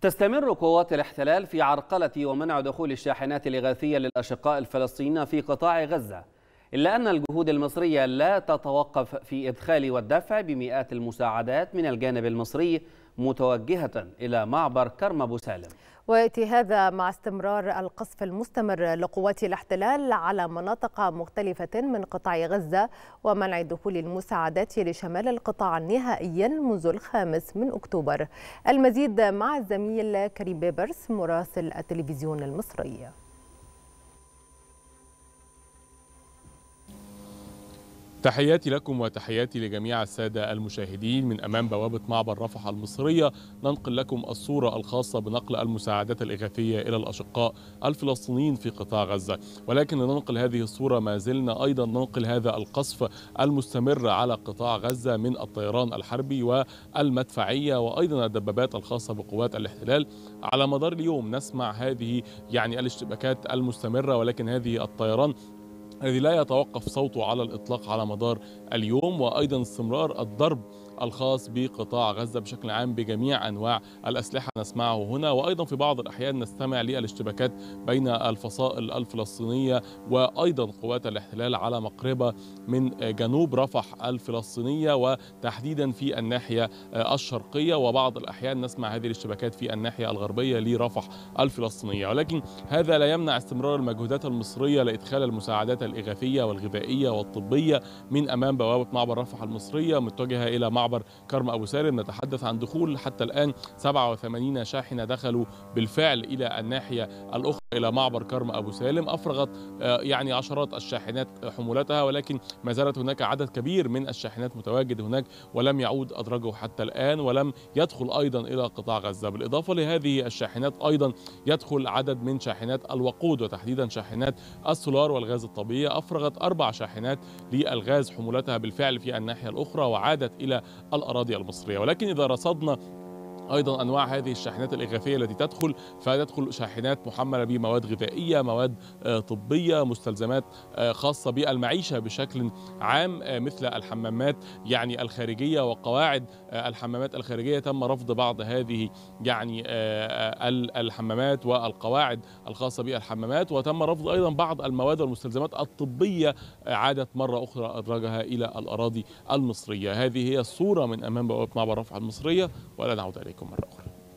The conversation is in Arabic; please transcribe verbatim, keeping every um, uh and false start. تستمر قوات الاحتلال في عرقلة ومنع دخول الشاحنات الإغاثية للأشقاء الفلسطينيين في قطاع غزة، إلا أن الجهود المصرية لا تتوقف في إدخال والدفع بمئات المساعدات من الجانب المصري متوجهة إلى معبر كرم أبو سالم. ويأتي هذا مع استمرار القصف المستمر لقوات الاحتلال على مناطق مختلفة من قطاع غزة ومنع دخول المساعدات لشمال القطاع نهائيا منذ الخامس من أكتوبر. المزيد مع الزميل كريم بيبرس مراسل التلفزيون المصري. تحياتي لكم وتحياتي لجميع السادة المشاهدين. من أمام بوابة معبر رفح المصرية ننقل لكم الصورة الخاصة بنقل المساعدات الإغاثية إلى الأشقاء الفلسطينيين في قطاع غزة، ولكن ننقل هذه الصورة ما زلنا أيضا ننقل هذا القصف المستمر على قطاع غزة من الطيران الحربي والمدفعية وأيضا الدبابات الخاصة بقوات الاحتلال. على مدار اليوم نسمع هذه يعني الاشتباكات المستمرة، ولكن هذه الطيران الذي لا يتوقف صوته على الإطلاق على مدار اليوم، وأيضا استمرار الضرب الخاص بقطاع غزة بشكل عام بجميع أنواع الأسلحة نسمعه هنا، وأيضا في بعض الأحيان نستمع للاشتباكات بين الفصائل الفلسطينية وأيضا قوات الاحتلال على مقربة من جنوب رفح الفلسطينية وتحديدا في الناحية الشرقية، وبعض الأحيان نسمع هذه الاشتباكات في الناحية الغربية لرفح الفلسطينية. ولكن هذا لا يمنع استمرار المجهودات المصرية لإدخال المساعدات الإغاثية والغذائية والطبية من أمام بوابة معبر رفح المصرية متجهة إلى معبر معبر كرم أبو سالم. نتحدث عن دخول حتى الآن سبعة وثمانين شاحنة دخلوا بالفعل إلى الناحية الأخرى إلى معبر كرم أبو سالم. أفرغت يعني عشرات الشاحنات حمولتها، ولكن ما زالت هناك عدد كبير من الشاحنات متواجد هناك ولم يعود أدراجه حتى الآن ولم يدخل أيضا إلى قطاع غزة. بالإضافة لهذه الشاحنات أيضا يدخل عدد من شاحنات الوقود وتحديدا شاحنات السولار والغاز الطبيعي. أفرغت أربع شاحنات للغاز حمولتها بالفعل في الناحية الأخرى وعادت إلى الأراضي المصرية. ولكن إذا رصدنا أيضا أنواع هذه الشاحنات الإغاثية التي تدخل، فتدخل شاحنات محملة بمواد غذائية، مواد طبية، مستلزمات خاصة بالمعيشة بشكل عام مثل الحمامات يعني الخارجية وقواعد الحمامات الخارجية. تم رفض بعض هذه يعني الحمامات والقواعد الخاصة بالحمامات، وتم رفض أيضا بعض المواد والمستلزمات الطبية عادت مرة أخرى أدراجها إلى الأراضي المصرية. هذه هي الصورة من أمام بوابة معبر رفح المصرية، ولا نعود إليكم مرة أخرى.